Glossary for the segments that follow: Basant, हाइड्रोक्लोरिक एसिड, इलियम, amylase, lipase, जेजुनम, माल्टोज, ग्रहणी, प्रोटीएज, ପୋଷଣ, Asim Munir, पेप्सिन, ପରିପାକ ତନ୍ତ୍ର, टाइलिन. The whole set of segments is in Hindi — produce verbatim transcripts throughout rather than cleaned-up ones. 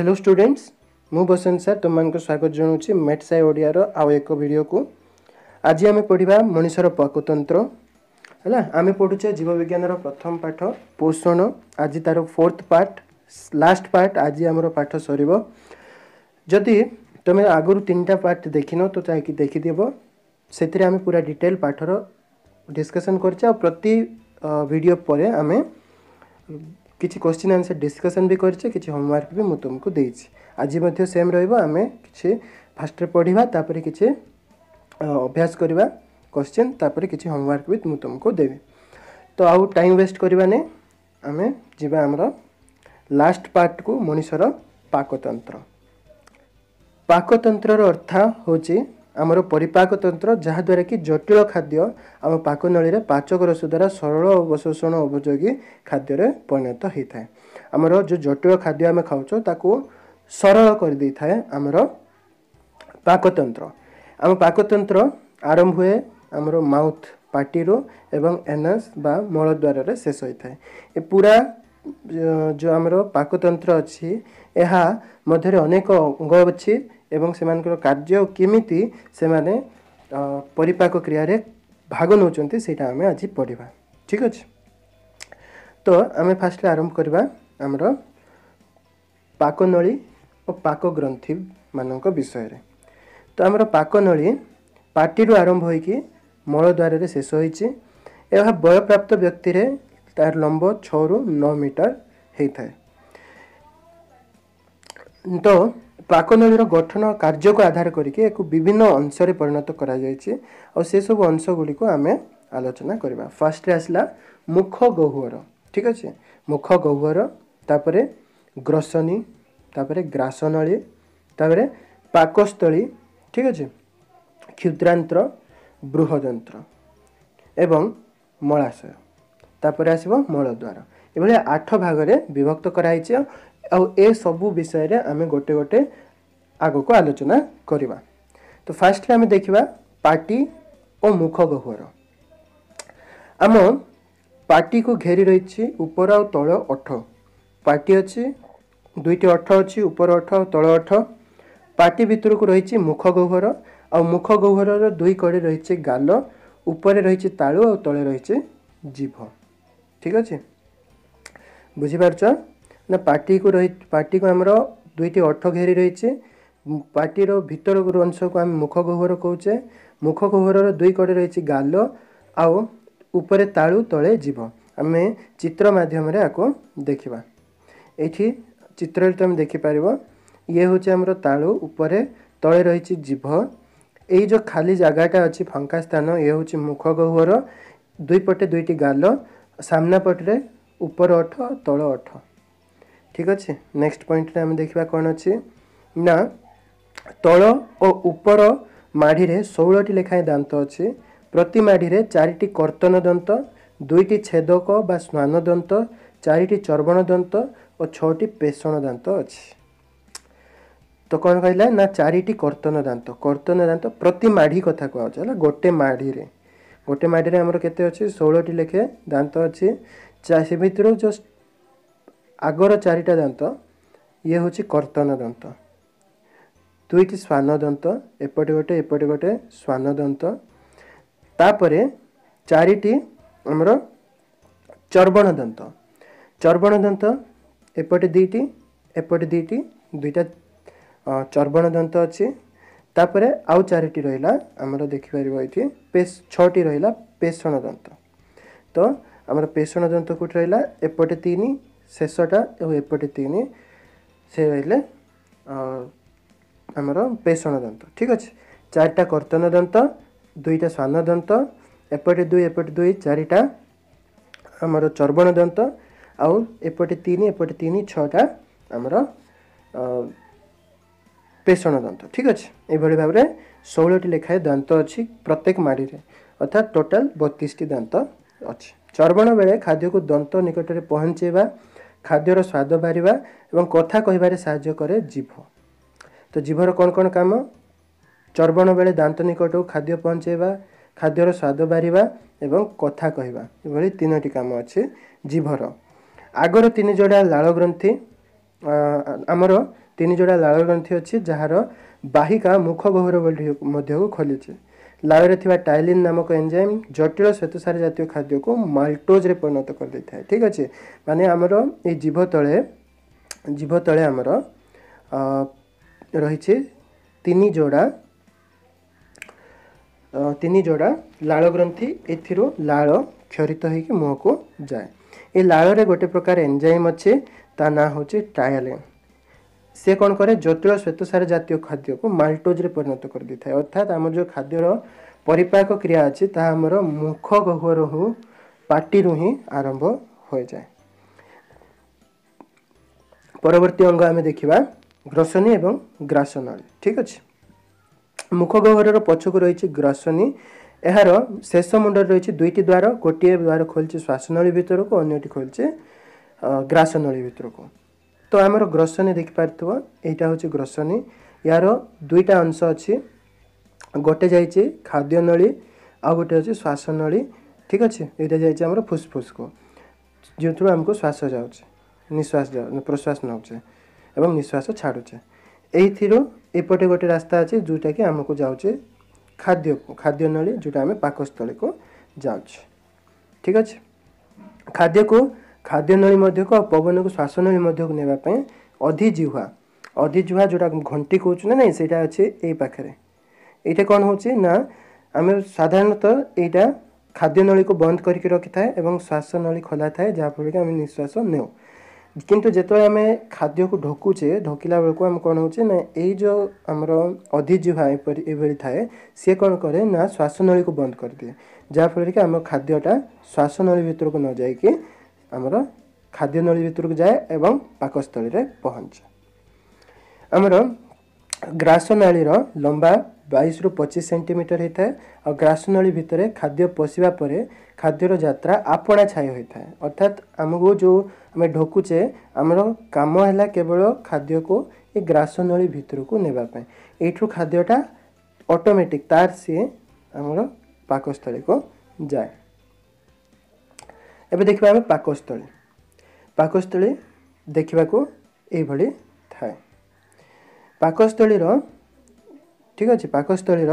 हेलो स्टूडेंट्स मु बसंत सर तुमको स्वागत जनाऊँ मेटसाई ओडिया रो आउ एक वीडियो को। आज आम पढ़ा मनुष्यर पाकतंत्र है। आम पढ़ुचे जीवविज्ञान प्रथम पाठ पोषण। आज तार फोर्थ पार्ट लास्ट पार्ट आज आमर पाठ सर। जदि तुम आगुरी तीन टा पार्ट देखिन तो चाहिए देखीदेव। से आम पूरा डिटेल पाठर डिस्कसन कर प्रति वीडियो पर आम किसी क्वेश्चन आंसर डिस्कसन भी करचे, किसी होमवर्क भी मु तुमको देछि। आज मध्य सेम रहइबो। आमे किसी फास्ट पढ़िबा तापर किसी अभ्यास करबा क्वेश्चन तापर किसी होमवर्क भी मु तुमको देबे। तो आउ टाइम वेस्ट करबा ने आमे जिबा हमरो लास्ट पार्ट को मनुष्यर पाकतंत्र। पाकतंत्र अर्थ होछि आमर परिपाक तंत्र जहा द्वारा कि जटिल खाद्य आम पाकनली पाचक रस द्वारा सरल अवशोषण उपयोगी खाद्य परिणत होता है। आमर जो जटिल खाद्य आम खाऊ ताकू सरल कर दे था आमर पाकतंत्र। आम पाकतंत्र आरंभ हुए आमर माउथ पाटी एवं एनस बा मल द्वारा शेष होता है। ये पूरा जो आमर पाकतंत्र अच्छी यहा मध्य अनेक अंग अच्छी एवं सेमानकर कार्य केमिति सेमाने परिपाक क्रिया रे भाग नौचंती सेटा आमे आज पढ़ा। ठीक अछि। तो आमे फास्ट आरंभ करबा हमर पाकनली और पाक ग्रंथि मानक विषय रे। तो हमर पाकनली पाटी रो आरंभ होई कि मल द्वार रे शेष होईछि। एहा बयप्राप्त व्यक्ति रे तार लंब छह रु नौ मीटर हेइथाय। तो पाकनलीर गठन कार्य को आधार करके एक विभिन्न अंश में परिणत करा और से सब अंश गुड़ी को आम आलोचना करवा। फर्स्ट आसला मुख गह्वर। ठीक अच्छे। मुख गह्वर तापर ग्रसनी तापर ग्रासनली तापर पाकस्थली। ठीक अच्छे। क्षुद्रांत्र बृहदंत्र एवं मलाशय तापर आसब मलद्वार। ये आठ भाग में विभक्त कराई और ए सबू विषय रे आमे गोटे गोटे आग को आलोचना करवा। तो फास्ट आमे देखा पाटी और मुख गह्वर। आम पाटी को घेरी रही ऊपर और तल अठ। पाटी अच्छी दुईट अठ अच्छी ऊपर अठ तल अठ। पाटी भितर को रही मुख गह्वर और मुख गह्वर दुई कड़े रही गाल। ऊपर रही तालु और तले रही जीभ। ठीक अच्छे। बुझीपारछ ना। पार्टी को रही पार्टी को आमर दुईटी अठ घेरी रही। पार्टीर भीतर अंश को आम मुख गह्वर कौचे। मुख गह्वर दुई कड़े रही गाल आउ ऊपर तालु तले जीभ। आम चित्र मध्यम आपको देखा। ये चित्र तुम देखिपार ये हूँ आमर तालु ऊपर तले रही जीभ। ये जो खाली जगाटा अच्छी फांका स्थान ये हूँ मुख गह्वर। दुईपटे दुईटी गाल सामना पटे ऊपर अठ तल अठ। ठीक अच्छे। नेक्स्ट पॉइंट आम देखा कौन अच्छे ना तल और ऊपर माढ़ी रे सोलह टी लेखाएं दांत अच्छे। प्रति माढ़ी रे चारिटी कर्तन दंत दुईटी छेदक बा स्नान दंत चारिटी चर्वण दंत और छोटी पेषण दांत अच्छे। तो कौन कहला ना चारिटी कर्तन दांत। कर्तन दांत प्रति माढ़ी कथा कहला गोटे माढ़ी रे। गोटे माढ़ी रे हमर केते अच्छे सोलह टी लेखे दांत अच्छे। से भितर जो आगर चारिटा दंत ये हूँ कर्तन दंत दुईटी श्वान दंत एपटे गोटे एपटे गोटे श्वान दंत तापर चारिटी हमरो चर्वण दंत। चर्वण दंत एपटे दुईटी एपटे दुईटी दुईटा चर्वण दंत अच्छे। तापर आउ चारिटी रहिला हमरो देखिपार ये पेश छोटी रहिला पेषण दंत। तो हमरो पेषण दंत कोट रहिला एपटे तीन शेषटा और एपटे तीन से रही आमर पेषण दंत। ठीक अच्छे। चारिटा कर्तन दंत दुईटा श्वान दंत एपटे दुई एपटे दुई चारिटा आमर चर्वण दंत आउ एपटे तीन एपटे तीन छटा आमर पेषण दंत। ठीक अच्छे। ये भाव में सोलह टी लेखाएं दंत अच्छी प्रत्येक माड़ी रे अर्थात टोटाल बत्तीस टी दंत अच्छे। चर्वण बेले खाद्य को दंत निकट में पहुँचेवा खाद्यर स्वाद बारिबा एवं कथा कहिबारे साहाय्य करे जीभ। तो जीभर कौन कौन काम चर्वण बेले दांत निकट को खाद्य पहुँचेवा खाद्यर स्वाद बारिबा एवं कथा कहिबा एभली तीनोटी काम अच्छे जीभर। आगर तीन जोड़ा लाल ग्रंथि आमर तीन जोड़ा लाल ग्रंथि अच्छे जार बाहिका मुख गहर मध्य खोलीचे। लाल टाइलिन नामक एंजाइम जटिल श्वेतसार जातीय खाद्य को माल्टोज रे परिणत कर देता है। ठीक अच्छे माने आमर ये जीभ तले जीभ तले आमर रही तीन जोड़ा तीन जोड़ा लाल ग्रंथि एथिरो लाल क्षरित होकर मुँह को जाए। ये लाल रे गोटे प्रकार एंजाइम अच्छे ता ना हूँ टाइलिन से कौन करे जटिल श्वेतसार जातीय खाद्य को माल्टोज रे परिणत कर दी था। अर्थात आम जो खाद्यर परिपाक क्रिया अच्छी ताहा आमर मुख गह्वर पाटी ही आरंभ हो जाए। परवर्ती अंग आम देखा ग्रसनी एवं ग्रासनल। ठीक अच्छे मुख गह्वर पछक रही ग्रासनी यार शेष मुंड रही दुईटी द्वार गोटे द्वार खोलचे श्वासनली भितर को अन्यटी खोलचे ग्रासनली भितर को। तो आमर ग्रसनी देखिपार यहाँ हूँ ग्रसनी यार दुईटा अंश अच्छी गोटे जाइए खाद्य नली आ गोटे अच्छे श्वास नली। ठीक अच्छे यहाँ जाइए आम फुसफुस को जो थ्रू आमको श्वास जाऊे निश्वास जा प्रश्वास नौचे एवं निश्वास छाड़ुचे। यहीपटे गोटे रास्ता अच्छे जोटा कि आमको जाऊे खाद्य को खाद्य नली जोटा आम पाकस्थली को जाऊे। ठीक अच्छे खाद्य को खाद्य नली मध्य को पवन को श्वास नली मध्य को नेबापी अधिजिह्वा अधिजिह्वा जोटा घंटी कहूँ ना नहीं सहीटा अच्छे यही पाखे ये कौन हो आम साधारणतः यहाँ खाद्य नली को बंद करके रखि था श्वास नली खोला थाए जहाँफल कि आम निश्वास नेऊ कितु जो आम खाद्य को ढोकुचे ढोकिला बेलू आम कौन हो जो आमर अधिजिह्वा ये थाए सी कौन कै ना श्वास नली को बंद करदिए जहाँफल कि आम खाद्यटा श्वास नली भितर को न जाकि आमर खाद्य नली भितर को जाए एवं पाकस्थली रे पहुँचे। आमर ग्रास नाली लंबा बाईस रु पचीस सेंटीमीटर होता है और ग्रास नाली भितर खाद्य पशिवा पर खाद्यर यात्रा आपणा छाई होता है। अर्थात आमको जो आम ढोकुचे आमर काम है केवल खाद्य को ये ग्रास नाली भितर को नेबापी यू खाद्यटा ऑटोमेटिक तार सी आमर पाकस्थली को जाए। एबे देखिबा आमे पाकस्थली पाकस्थली देखा ये थाए पाकस्थली। ठीक अच्छे पाकस्थली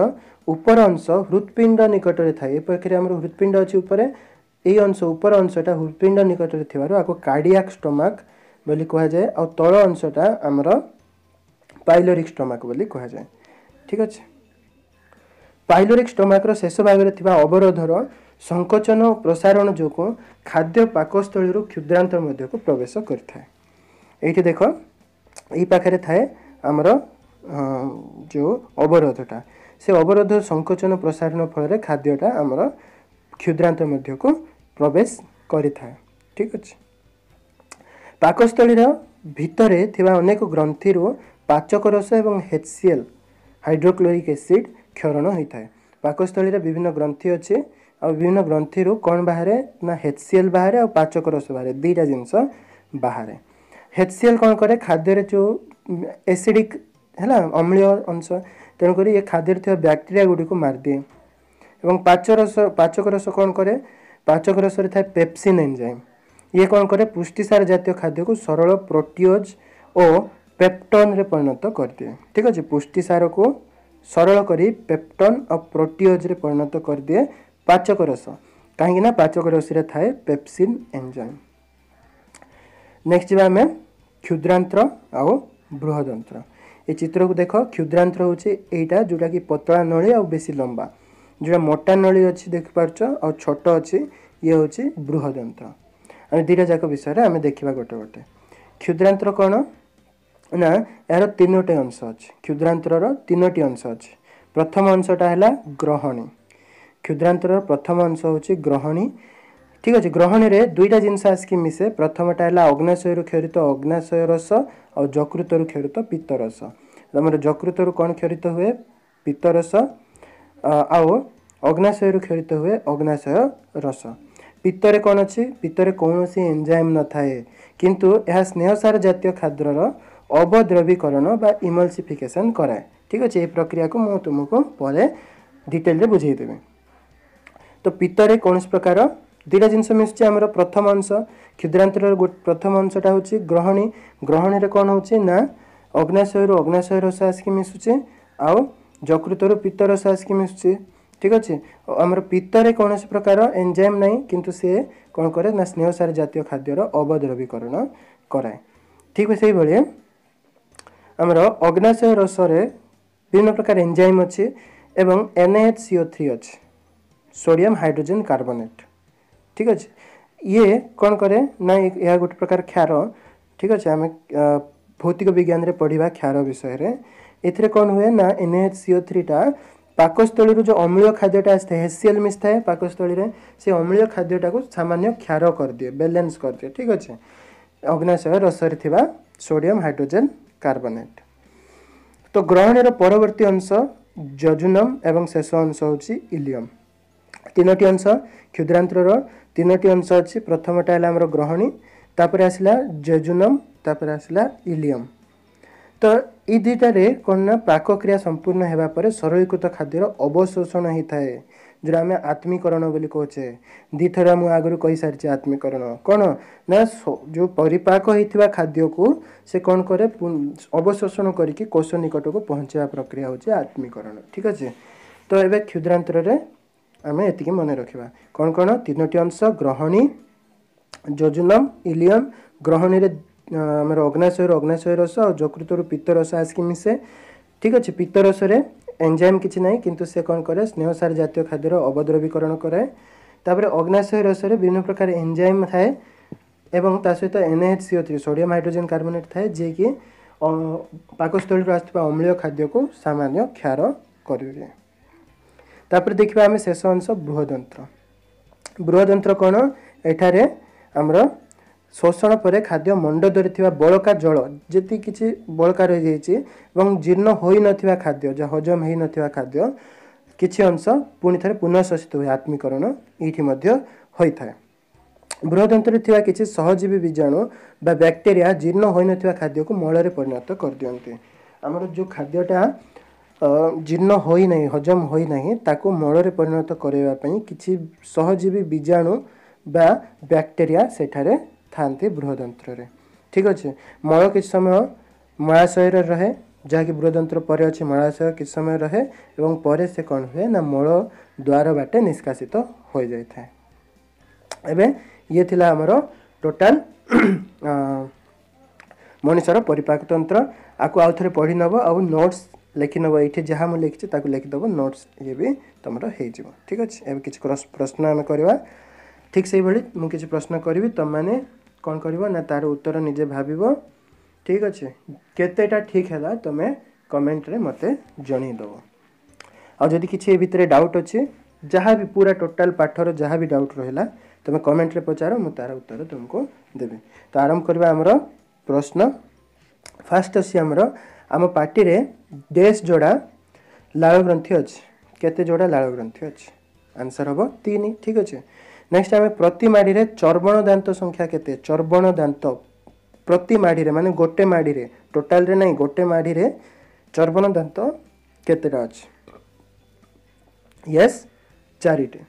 ऊपर अंश हृत्पिंड निकट में थाए पक्षे आम हृत्पिंड अच्छी यही अंश ऊपर अंशटा हृत्पिंड निकट में थी आपको कार्डियाक स्टोमाक बोली कहुए और तल अंशटा आमर पाइलोरिक स्टोमाक बोली कहुए। ठीक अच्छे पाइलोरिक स्टोमाक शेष भाग में अवरोधर संकोचन और प्रसारण जो खाद्य पाकस्थली क्षुद्रांतर मध्य को प्रवेश करें। ये देख ये पाखे थाए आमर जो अवरोधटा से अवरोध संकोचन प्रसारण फल खाद्यटा आमर क्षुद्रांतर मध्य को प्रवेश करें। ठीक अच्छे पाकस्थली भितर अनेक ग्रंथि पाचक रस एवं H C L हाइड्रोक्लोरिक एसिड क्षरण होता है। पाकस्थली विभिन्न ग्रंथि अच्छे और विभिन्न ग्रंथि कौन बाहर ना एच सी एल बाहर और पाचक रस बाहर दुईटा जिनस बाहर। एच सी एल कौन कै खाद्य जो एसिडिक है अम्लीय अंश तेणुक ये खाद्य बैक्टेरिया गुडी को मार दिए और पाचक रस पाचक रस कौन कै पाचक रस थाए पेप्सिन एंजाइम ये कौन कै पुष्टिसार जातीय खाद्य को सरल प्रोटीओज और पेप्टन रे परिणत कर दिए। ठीक अच्छे पुष्टिसार को सरल करी पेप्टन और प्रोटीओज रे परिणत कर दिए पाचक रस कहीं ना पाचक रस थाए पेप्सिन एंजाइम। नेक्स्ट जावा आम क्षुद्रांत्र आउ बृहदंत्र ये चित्र को देख क्षुद्रांत्र हूँ यहाँ जोटा कि पतला नली आ बेसी लंबा जोटा मोटा नली अच्छी देखिपार आ छोट अच्छी ये हूँ बृहदंत्र। आम दुटा जाक विषय आम देखा गोटे गोटे क्षुद्रांत्र कौन ना यार तीनोटे अंश अच्छे क्षुद्रांतर तीनोटी अंश अच्छे प्रथम अंशटा है ग्रहणी क्षुद्रांतर प्रथम अंश हूँ ग्रहणी। ठीक अच्छे ग्रहणी रे दुईटा जिनस आसिक मिसे प्रथमटा है अग्नाशयरू क्षरित अग्नाशय रस और जकृतरू क्षरित पित्तरस आम जकृतरू कौन क्षरित हुए पित्तरस आउ अग्नाशयरू क्षरित हुए अग्नाशय रस पित्तरे कौन अच्छे पित्तरे कौन एंजाइम न थाए किंतु यह स्नेहसार जातीय खाद्यर अवद्रवीकरण बा इमल्सिफिकेशन कराए। ठीक अच्छे ये प्रक्रिया को मुझे तुमको पर डिटेल रे बुझेदेवी। तो पित्तरे कौन प्रकार दुईटा जिनस मिसुचे आमर प्रथम अंश क्षुद्रांतर प्रथम अंशटा हूँ ग्रहणी ग्रहणी कौन हो अग्नाशयरू अग्नाशय रस आसिक मिशुचे आउ जकृतरू पित्त रस आसिक मिशुचे। ठीक अच्छे आमर पित्तरे कौन प्रकार एंजाइम ना किंतु से कौन करे ना स्नेह सार जातीय खाद्यर अवद्रवीकरण कराए। ठीक से भाई आमर अग्नाशय रस विभिन्न प्रकार एंजाइम अच्छे एवं N A H C O three अच्छे सोडियम हाइड्रोजन कार्बोनेट। ठीक अच्छे ये कौन करे ना यह गोटे प्रकार क्षार। ठीक अच्छे आम भौतिक विज्ञान रे पढ़ा क्षार विषय एथेरे कौन हुए ना N A H C O three टा पाकस्थली जो अम्लीय खाद्यटा आसता है एच सी एल मिसताए पाकस्थली से अम्लीय खाद्यटा को सामान्य क्षार कर दिए बैलेंस कर दिए। ठीक अच्छे अग्नाशय रस सोडियम हाइड्रोजन कार्बोनेट। तो ग्रहणीर परवर्ती अंश जजुनम एवं शेष अंश हूँ इलियम। तीनोटी अंश क्षुद्रांतर तीनोटी अंश अच्छी प्रथमटा है आमर ग्रहणी तापर आसला जेजुनम तापर आसला इलियम। तो ये दुईटार कौन ना पाकक्रिया संपूर्ण होगापर सरलीकृत खाद्यर अवशोषण होता है जो आम आत्मीकरण बोली कहे। दुथर मुझे आगुरी कही सारी आत्मीकरण कौन ना जो परिपाक होता खाद्य को से कौन करे अवशोषण करके कोष निकट को पहुँचा प्रक्रिया हूँ आत्मीकरण। ठीक अच्छे तो ये क्षुद्रांतर आम एति मन रखा कौन कौन तीनोटी अंश ग्रहणी जजुनम इलियम। ग्रहणी आम अग्नाशय अग्नाशय रस और जकृत पित्त रस आसिक मिसे। ठीक अच्छे पित्त रस एंजाइम किसी ना किंतु से कौन करे स्नेह सार जातीय खाद्यर अवद्रवीकरण कराए। तापर अग्नाशय रस विभिन्न प्रकार एंजाइम थाए एवं ता सहित N A H C O three sodium hydrogen carbonate थाए जे कि पाकस्थली आसुवा अम्लीय खाद्य को सामान्य क्षार करे। तापर देखा आम शेष अंश बृहदंत्र। बृहदंत्र कौन एठारे आमर शोषण पर खाद्य मंडद्वारे थिबा बलका जल जेति किछि बलका रही जाइछि एवं जीर्ण होई नथिबा खाद्य जो हजम होई नथिबा खाद्य किछि अंश पुनि थरे पुनः शोषित होई आत्मीकरण एठी मध्य होई थाए। बृहदंत्रे थिबा किछि सहजीवी बीजाणु बा बैक्टेरिया जीर्ण होई नथिबा खाद्य को मलरे परिणत कर दियन्ते। आमर जो खाद्यटा जीर्ण होई नै हजम होई नै ताको मलरे परिणत करैबा पई किछि सहजीवी बीजाणु बा बैक्टेरिया सेठारे थांती बृहदंत्र। ठीक अच्छे मल किसी समय मलाशय रहे जहाँकि बृहदंत्र पर अच्छे मलाशय किसी समय रहे एवं परे से कौन हुए ना मल द्वार बाटे निष्कासित तो हो जाए। एवं ये थिला हमरो टोटाल मनुष्यर परिपाक तंत्र। आपको आउ थे पढ़ी नब आ नोट्स लिखी नब ये जहाँ मुझे लिखी ताकू लिखिदेव नोट्स ये भी तुम हो। ठीक अच्छे एवं किसी प्रश्न आम करवा। ठीक से भाई मुझे प्रश्न करी तुम मैंने कौन करना तार उत्तर निजे भाव। ठीक अच्छे केतेटा ठीक है तुम्हें कमेंट रे मते जनईदेव। आदि किसी भितर डाउट अच्छे जहाँ भी पूरा टोटाल पाठर जहाँ भी डाउट रहा तुम्हें कमेंट रे पचार मु तार उत्तर तुमको देवी। तो आरंभ करवा आमर प्रश्न फास्ट अच्छी आमर आम पार्टी देश जोड़ा लाल ग्रंथि अच्छे केते जोड़ा लाल ग्रंथि अच्छे आंसर हम तीन। ठीक अच्छे नेक्स्ट आम प्रति माड़ी रे चर्बण दांत संख्या केते चर्बण दांत प्रति माड़ी रे माने गोटे माड़ी रे टोटाल रे नहीं गोटे माड़ी रे चर्बण दांत केतेटा अछि यस चारिटे।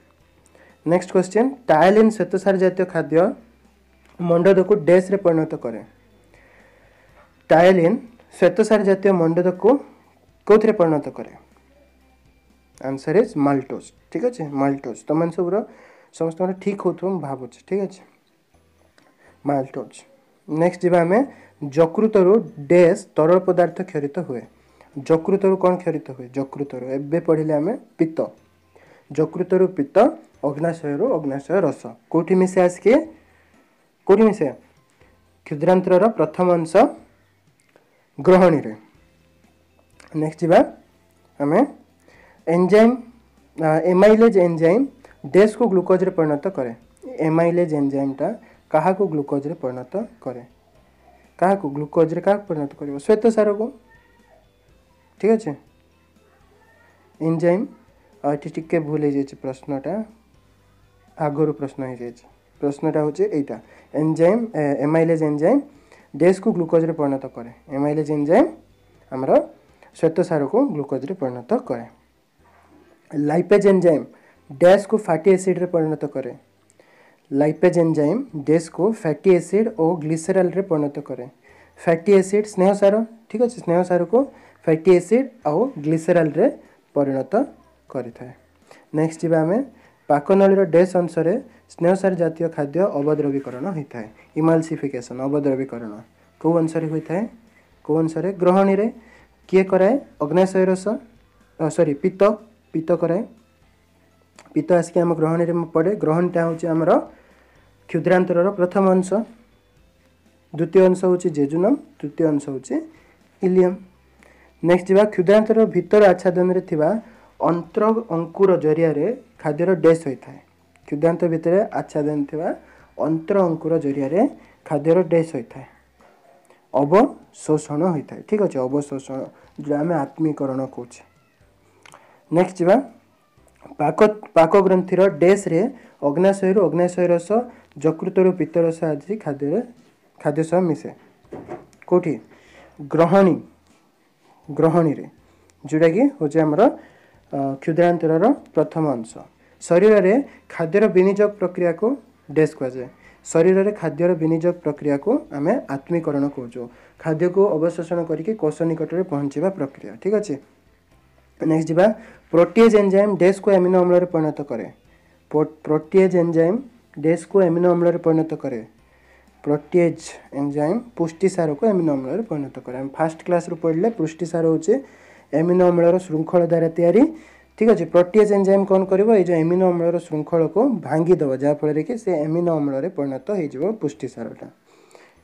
नेक्स्ट क्वेश्चन टाइलिन श्वेतसार जातीय खाद्य मंडद को डैश रे परिणत करे। टाइलिन श्वेतसार जातीय मंडद को कोथरे परिणत करे आंसर इज माल्टोज। ठीक अच्छे माल्टोज तो मन सबरो समस्त ठीक हो भावुचे। ठीक अच्छे माल्टोज। नेक्स्ट जी आम जकृतरू डैश तरल पदार्थ क्षरित हुए। जकृतरू कौन क्षरित हुए जकृतरू एबे पढ़िले आम पित्त जकृतरू पित्त अग्नाशयरू अग्नाशय रस कौटी मिसे आसिके कौटी मिसे क्षुद्रांतर प्रथम अंश ग्रहणी रे। नेक्स्ट जी आम एंजाइम एमाइलेज एंजाइम डैश को ग्लूकोज रे परिणत करे। एमाइलेज एंजाइमटा क्या ग्लूकोज रे परिणत करे क्या ग्लूकोज रे क्या परिणत कर श्वेत सार को। ठीक अच्छे एंजाइम ये टी भूल हो जाए प्रश्नटा आगर प्रश्न हो जाए प्रश्नटा हूँ यहाँ एंजाइम एमाइलेज एंजाइम डैश को ग्लूकोज रे परिणत करे। एमाइलेज एंजाइम आमर श्वेत सार को ग्लूकोज रे परिणत करे। लाइपेज एंजाइम डैश को फैटी एसिड रे परिणत करे। लाइपेज एंजाइम डैश को फैटी एसिड और ग्लिसरल रे परिणत करे। फैटी एसीड स्नेह सार ठीक अच्छे स्नेह सार को फैटी एसीड आउ ग्लिसेरल रे परिणत करि थाए। नेक्स्ट जे आमे पाकनळीर डेस अंशरे स्नेह सार जातीय खाद्य अवद्रवीकरण होई थाए इमल्सिफिकेशन अवद्रवीकरण को अंशरे होई थाए को अंशरे ग्रहणी रे किए कराए अग्नाशय रस सॉरी पित्त पित्त कराए पित्त आसिके आम ग्रहणी रे पड़े ग्रहणटा होची हमर क्षुद्रांतर प्रथम अंश द्वितीय अंश हूँ जेजुनम तृतीय अंश हूँ इलियम। नेक्स्ट जी क्षुद्रांतर भितर आच्छादन रे थिबा अंतर अंकुर जरिया रे खाद्यर डेस होई थाए क्षुद्रांतर भितर आच्छादन थिबा अंतर अंकुर जरिया रे खाद्यर डेस होई थाए अवशोषण होई थाए ठीक अछि अवशोषण जो आम आत्मीकरण कहूँ। नेक्स्ट जी पाक पाक ग्रंथिर डेस रे अग्नाशय अग्नाशय रस जकृत रु पित्त रस आदि खाद्य खाद्य सह मिसे कौटी ग्रहणी ग्रहणी रे जोटा कि हूँ आमर क्षुद्रांतर प्रथम अंश शरीर में खाद्यर विनियोग प्रक्रिया को डेस कहुए शरीर में खाद्यर विनियोग प्रक्रिया को आम आत्मीकरण कहूँ खाद्य को अवशोषण करके कोष निकटने पहुँचवा प्रक्रिया ठीक अच्छे। नेक्स्ट जी प्रोटीएज एंजाइम डेस को एमिनो अम्ल परिणत करे प्रोटीएज एंजाइम डेस को एमिनो अम्ल परिणत करे प्रोटीएज एंजाइम पुष्टिसार को एमिनो अम्ल परिणत करे फास्ट क्लास रु पढ़ले पुष्टिसार होचे एमिनो अम्ल श्रृंखल द्वारा तैयारी ठीक अच्छे। प्रोटीएज एंजाइम कौन करिवो ए जो एमिनो अम्ल श्रृंखल को भांगी दब जहाँ फल कि से एमिनो अम्ल परिणत हो पुष्टिसारटा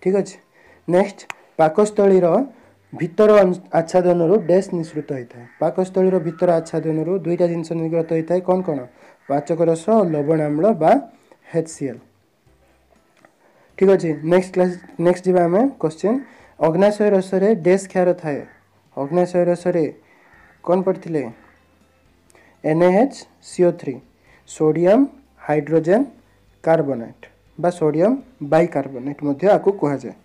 ठीक अच्छे। नेक्स्ट पाकस्थली भितर आच्छादन रु डेस निश्रित होता है पाकस्थली भितर आच्छादन रु दुईटा जिनस निर्गत होता है कौन कौन पाचक रस लवण अम्ल बा एच सी एल ठीक अच्छे। नेक्स्ट क्लास नेक्स्ट जी आम क्वेश्चन अग्नाशय रस डेस क्षार थाए अग्नाशय रस कौन पढ़ते N A H C O three sodium hydrogen carbonate बा सोडियम बाइकार्बोनेट मध्य आकु कहा जाए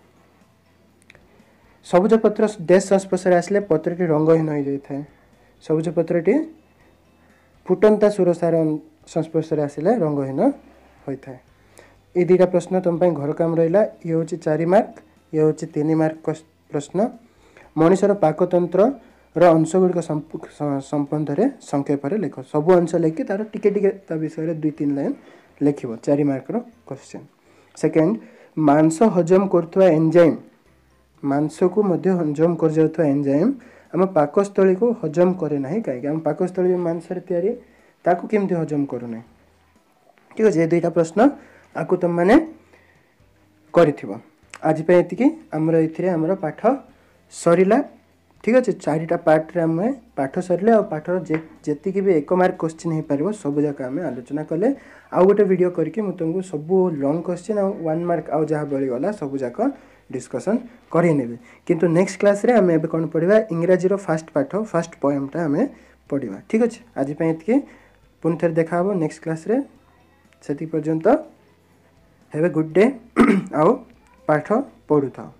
सबुज पत्र डेस संस्पर्शे आसिले पत्रटी रंगहीन हो जाए सबुज पत्रटी फुटंता सुरसार संस्पर्शे आसिले रंगहीन होता है। ये दुईटा प्रश्न तुम्हें घर काम रहा ये हूँ चार मार्क ये हूँ तीन मार्क प्रश्न मनुष्यर पाकतंत्र अंशगुड़िक संबंध में संक्षेप लेख सब अंश लेखि तार टिके विषय दुई तीन लाइन लेख चार मार्क क्वेश्चन। सेकेंड मांस हजम करुवा एंजाइम मांस को मध्य हजम कर जाता एंजाइम आम पाकस्थली को हजम करे ना कहीं आम पाकस्थली मांसरे तैयारी ताकू केमती हजम करूना ठीक अच्छे। ये दुईटा प्रश्न आपको तुम मैंने करजप ये आमर ये पाठ सरला ठीक अच्छे। चारिटा पार्ट्रे आम पाठ सरले और पाठर जेतिक भी एक मार्क क्वेश्चन हो पार सब जाक आम आलोचना कले आउ गोटे वीडियो करके तुमको सब लंग क्वेश्चन आउ वन मार्क आउ जहाँ बलिगला सब जाक डिस्कसन करने किंतु नेक्स्ट क्लास रे आम कौन पढ़ा इंग्रजी रो फर्स्ट पाठ फर्स्ट पोएमटा आम पढ़ा ठीक अच्छे। आज ये पुन थे देखा हो नेक्स्ट क्लास रे से पर्यंत हैव ए गुड डे आउ पाठ पढ़ु था।